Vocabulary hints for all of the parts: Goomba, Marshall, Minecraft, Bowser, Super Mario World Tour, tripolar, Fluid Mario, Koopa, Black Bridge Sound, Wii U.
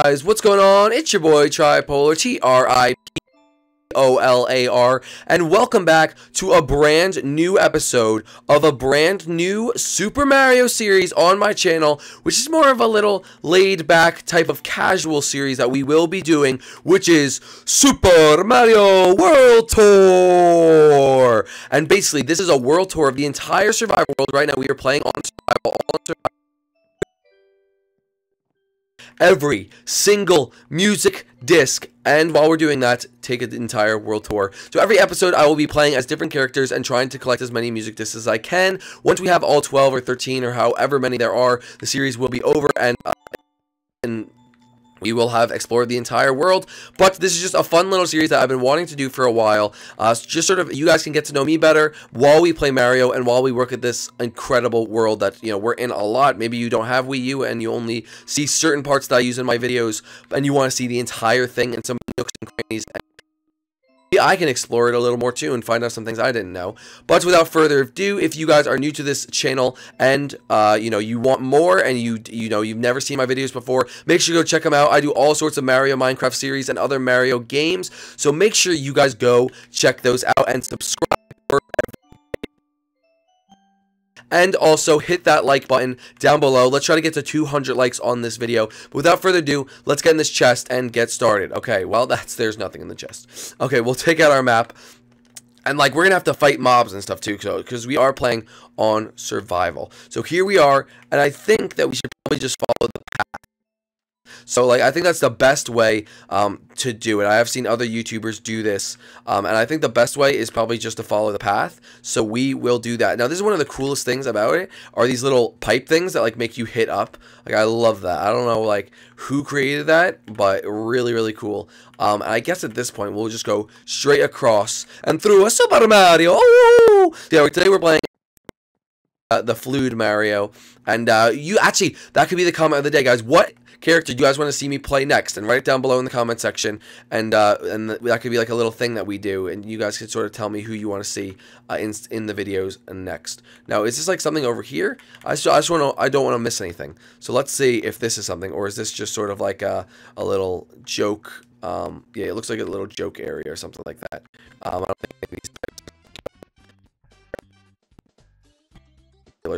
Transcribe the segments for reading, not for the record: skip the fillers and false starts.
Guys, what's going on? It's your boy Tripolar, T-R-I-P-O-L-A-R, and welcome back to a brand new episode of a brand new Super Mario series on my channel, which is more of a little laid back type of casual series that we will be doing, which is Super Mario World Tour. And basically this is a world tour of the entire survival world. Right now we are playing on survival, every single music disc, and while we're doing that, take an entire world tour. So every episode I will be playing as different characters and trying to collect as many music discs as I can. Once we have all 12 or 13 or however many there are, the series will be over and we will have explored the entire world. But this is just a fun little series that I've been wanting to do for a while. So just sort of, you guys can get to know me better while we play Mario and while we work at this incredible world that, you know, we're in a lot. Maybe you don't have Wii U and you only see certain parts that I use in my videos, and you want to see the entire thing and some nooks and crannies. I can explore it a little more too and find out some things I didn't know. But without further ado, if you guys are new to this channel and you know, you want more and you know, you've never seen my videos before, make sure you go check them out. I do all sorts of Mario Minecraft series and other Mario games, so make sure you guys go check those out and subscribe for and also hit that like button down below. Let's try to get to 200 likes on this video. But without further ado, let's get in this chest and get started. Okay, well, there's nothing in the chest. Okay, we'll take out our map. And, like, we're going to have to fight mobs and stuff, too, because we are playing on survival. So here we are, and I think that we should probably just follow the path. So, like, I think that's the best way to do it. I have seen other YouTubers do this, and I think the best way is probably just to follow the path. So we will do that. Now, this is one of the coolest things about it, are these little pipe things that, like, make you hit up. Like, I love that. I don't know, like, who created that, but really, really cool. And I guess at this point, we'll just go straight across and through a Super Mario. Oh! Yeah, today we're playing the Fluid Mario, and you actually, that could be the comment of the day, guys. What character do you guys want to see me play next? And write it down below in the comment section, and that could be like a little thing that we do, and you guys could sort of tell me who you want to see in the videos next. Now, is this like something over here? I don't want to miss anything. So let's see if this is something, or is this just sort of like a little joke? Yeah, it looks like a little joke area or something like that. I don't think these types.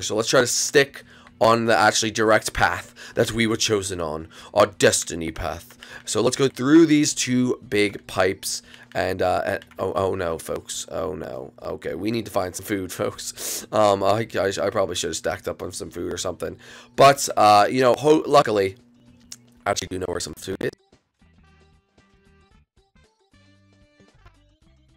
So let's try to stick on the actually direct path that we were chosen on, our destiny path. So let's go through these two big pipes, and oh no, folks, oh no. Okay, we need to find some food, folks. I probably should have stacked up on some food or something, but you know, luckily, I actually do know where some food is.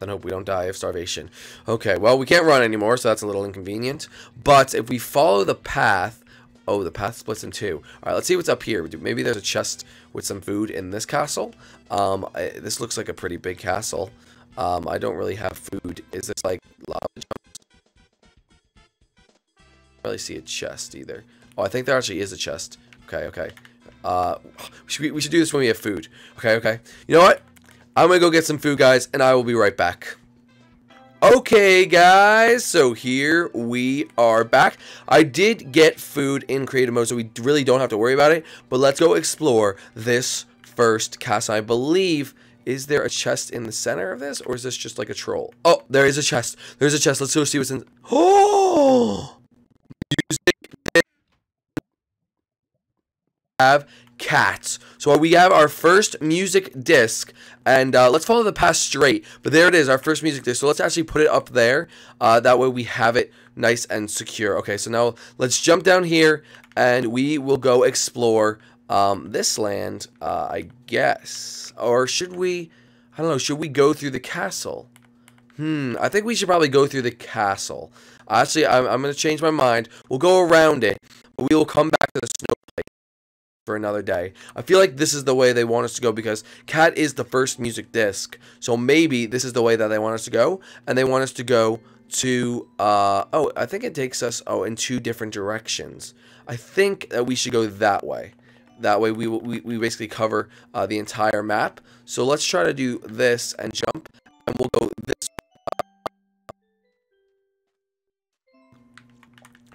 And hope we don't die of starvation. Okay, well, we can't run anymore, so that's a little inconvenient. But if we follow the path, oh, the path splits in two. All right, let's see what's up here. Maybe there's a chest with some food in this castle. This looks like a pretty big castle. I don't really have food. Is this like lava jumps? I don't really see a chest either. Oh, I think there actually is a chest. Okay, okay. We should do this when we have food. Okay, okay. You know what? I'm gonna go get some food, guys, and I will be right back. Okay, guys, so here we are back. I did get food in creative mode, so we really don't have to worry about it, but let's go explore this first castle. I believe, is there a chest in the center of this, or is this just like a troll? Oh, there is a chest. There's a chest. Let's go see what's in. Oh! Music. Have cats. So we have our first music disc, and let's follow the path straight, but there it is, our first music disc. So let's actually put it up there, that way we have it nice and secure. Okay, so now let's jump down here, and we will go explore this land, I guess. Or should we, I don't know, should we go through the castle? I think we should probably go through the castle. Actually, I'm going to change my mind. We'll go around it, but we will come back to the snow place for another day. I feel like this is the way they want us to go, because Cat is the first music disc, so maybe this is the way that they want us to go, and they want us to go to oh, I think it takes us in two different directions. I think that we should go that way. That way we basically cover the entire map. So let's try to do this and jump, and we'll go this.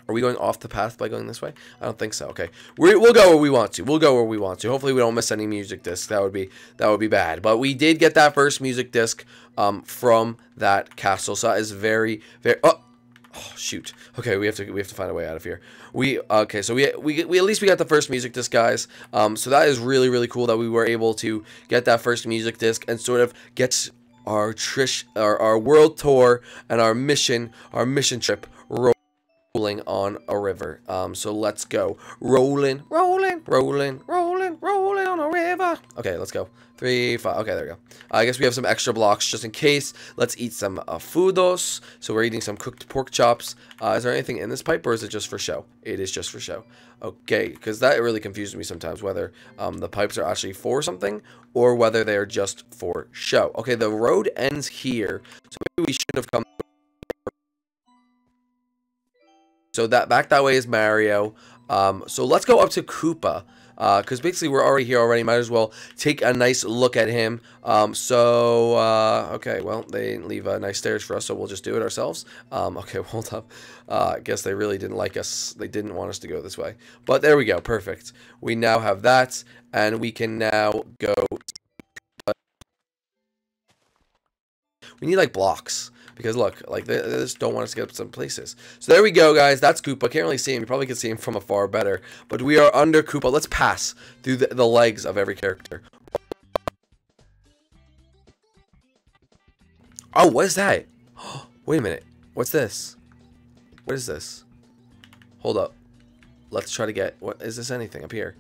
Are we going off the path by going this way? I don't think so. Okay, we'll go where we want to. We'll go where we want to. Hopefully, we don't miss any music discs. That would be bad. But we did get that first music disc from that castle, so that is very, very. Oh, shoot. Okay, we have to find a way out of here. So we at least we got the first music disc, guys. So that is really, really cool that we were able to get that first music disc and sort of get our world tour and our mission trip rolling on a river. So let's go. Rolling, rolling, rolling, rolling, rolling on a river. Okay, let's go. 3, 5. Okay, there we go. I guess we have some extra blocks just in case. Let's eat some afudos. So we're eating some cooked pork chops. Is there anything in this pipe, or is it just for show? It is just for show. Okay, because that really confuses me sometimes whether the pipes are actually for something or whether they are just for show. Okay, the road ends here, so maybe we shouldn't have come. So that back that way is Mario. So let's go up to Koopa, because basically we're already here already. Might as well take a nice look at him. Okay, well, they didn't leave nice stairs for us, so we'll just do it ourselves. Okay, hold up. I guess they really didn't like us. They didn't want us to go this way. But there we go. Perfect. We now have that, and we can now go to Koopa. We need, like, blocks. Because look, like, they just don't want us to get up some places. So there we go, guys. That's Koopa. Can't really see him. You probably can see him from afar better. But we are under Koopa. Let's pass through the legs of every character. Oh, what is that? Oh, wait a minute. What's this? What is this? Hold up. Let's try to get... What is this? Anything up here?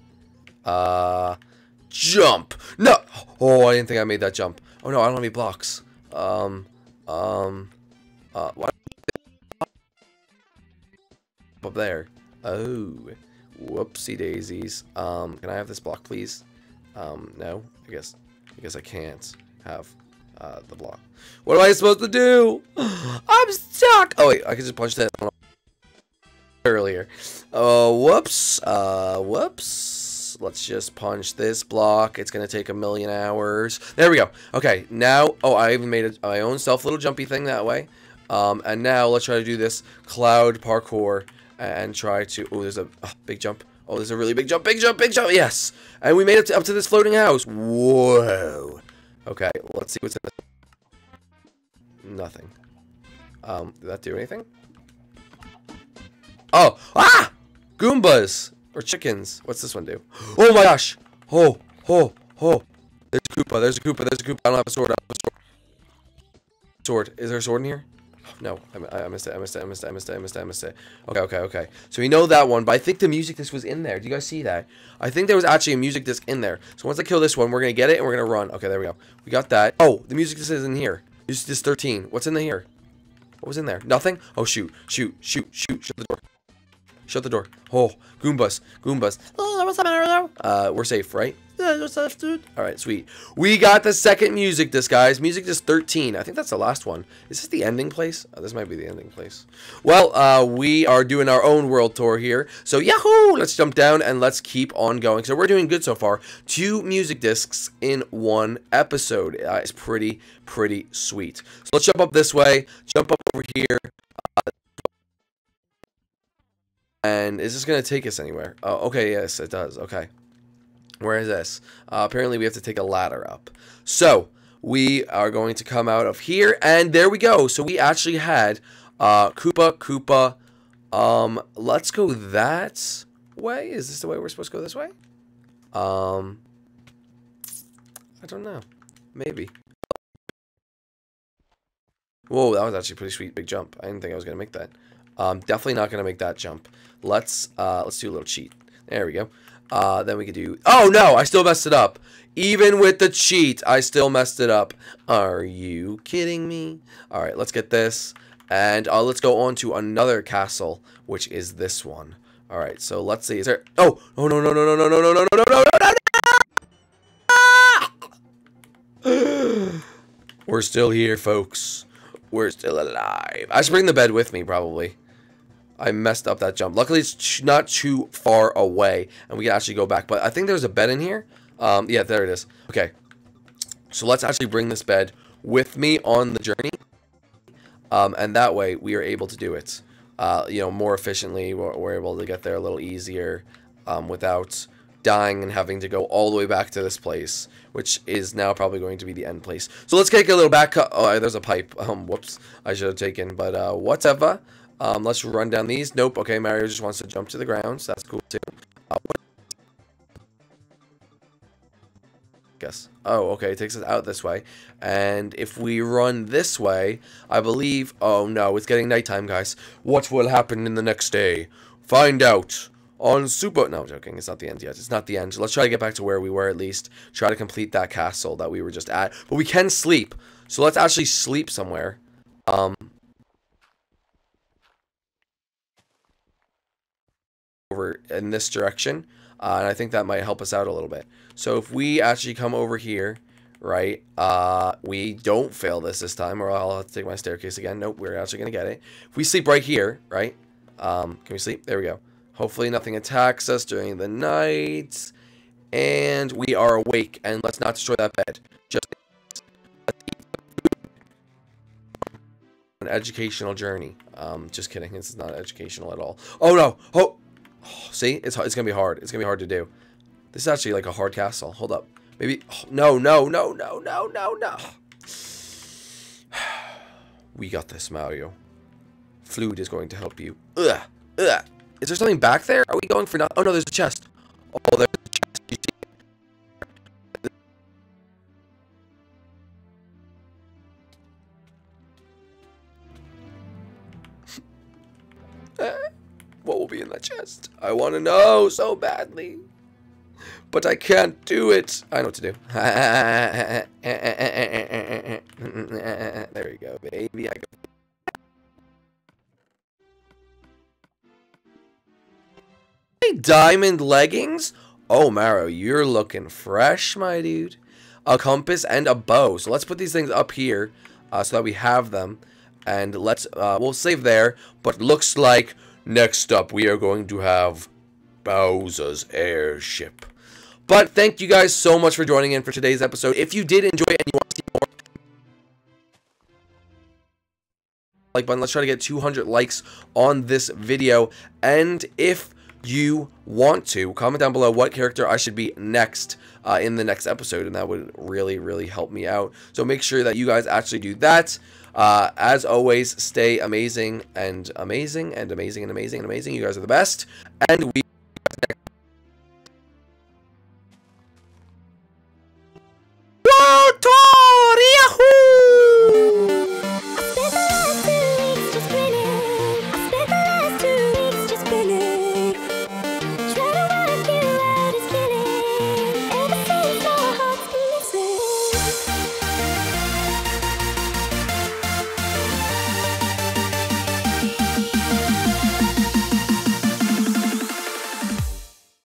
Jump! No! Oh, I didn't think I made that jump. Oh, no. I don't have any blocks. Why up there? Oh, whoopsie daisies. Can I have this block, please? No, I guess I can't have the block. What am I supposed to do? I'm stuck. Oh wait, I can just punch that earlier. Whoops. Whoops. Let's just punch this block. It's gonna take a million hours. There we go. Okay, now, oh, I even made my own self little jumpy thing that way. And now let's try to do this cloud parkour and try to, oh, there's a big jump. Oh, there's a really big jump, big jump, big jump. Yes, and we made it up to this floating house. Whoa. Okay, let's see what's in this. Nothing. Did that do anything? Oh, ah, Goombas. Or chickens. What's this one do? Oh my gosh! Oh, oh, oh! There's a Koopa. There's a Koopa. There's a Koopa. I don't have a sword. I don't have a sword. Is there a sword in here? No, I missed it. I missed it. I missed it. I missed it. I missed it. I missed it. Okay, okay, okay. So we know that one, but I think the music disc was in there. Do you guys see that? I think there was actually a music disc in there. So once I kill this one, we're gonna get it and we're gonna run. Okay, there we go. We got that. Oh, the music disc is in here. Music disc 13. What's in here? What was in there? Nothing. Oh shoot! Shoot! Shoot! Shoot! Shut the door. Shut the door. Oh, Goombas. Goombas. We're safe, right? Alright, sweet. We got the second music disc, guys. Music disc 13. I think that's the last one. Is this the ending place? Oh, this might be the ending place. Well, we are doing our own world tour here. So, yahoo! Let's jump down and let's keep on going. So, we're doing good so far. 2 music discs in 1 episode. It's pretty, pretty sweet. So, let's jump up this way. Jump up over here. And is this going to take us anywhere? Oh, okay, yes, it does. Okay. Where is this? Apparently, we have to take a ladder up. So, we are going to come out of here. And there we go. So, we actually had Koopa. Let's go that way. Is this the way we're supposed to go this way? I don't know. Maybe. Whoa, that was actually a pretty sweet big jump. I didn't think I was going to make that. Definitely not gonna make that jump. Let's do a little cheat. There we go. Then we could do. Oh no! I still messed it up. Even with the cheat, I still messed it up. Are you kidding me? All right, let's get this, and let's go on to another castle, which is this one. All right, so let's see. Is there? Oh no! We're still here, folks. We're still alive. I should bring the bed with me, probably. I messed up that jump. Luckily, it's not too far away, and we can actually go back. But I think there's a bed in here. Yeah, there it is. Okay. So let's actually bring this bed with me on the journey. And that way, we are able to do it. you know, more efficiently. We're able to get there a little easier without dying and having to go all the way back to this place, which is now probably going to be the end place. So let's take a little back cut. Oh, there's a pipe. Whoops, I should have taken, but whatever. Let's run down these. Nope. Okay, Mario just wants to jump to the ground, so that's cool too. Guess. Oh, okay, it takes us out this way. And if we run this way, I believe... Oh, no, it's getting nighttime, guys. What will happen in the next day? Find out on Super... No, I'm joking. It's not the end yet. It's not the end. Let's try to get back to where we were, at least. Try to complete that castle that we were just at. But we can sleep. So let's actually sleep somewhere. Over in this direction. And I think that might help us out a little bit. So if we actually come over here, right, we don't fail this time, or I'll have to take my staircase again. Nope, we're actually going to get it. If we sleep right here, right, can we sleep? There we go. Hopefully nothing attacks us during the night, and we are awake, and let's not destroy that bed. Just an educational journey. Just kidding, this is not educational at all. Oh, no. Oh. Oh, see, it's gonna be hard. It's gonna be hard to do. This is actually like a hard castle. Hold up, maybe. Oh, no. We got this, Mario. Fluid is going to help you. Ugh, ugh. Is there something back there? Are we going for nothing? Oh no, there's a chest. Oh, there's a chest. You see it? What will be in that chest? I want to know so badly, but I can't do it. I know what to do. There we go, baby. I go. Hey, diamond leggings. Oh, Mario, you're looking fresh, my dude. A compass and a bow. So let's put these things up here so that we have them, and let's we'll save there. But looks like. Next up, we are going to have Bowser's airship. But thank you guys so much for joining in for today's episode. If you did enjoy it and you want to see more, like button. Let's try to get 200 likes on this video. And if you want to, comment down below what character I should be next in the next episode. And that would really, really help me out. So make sure that you guys actually do that. As always, stay amazing and amazing and amazing and amazing and amazing. You guys are the best. And we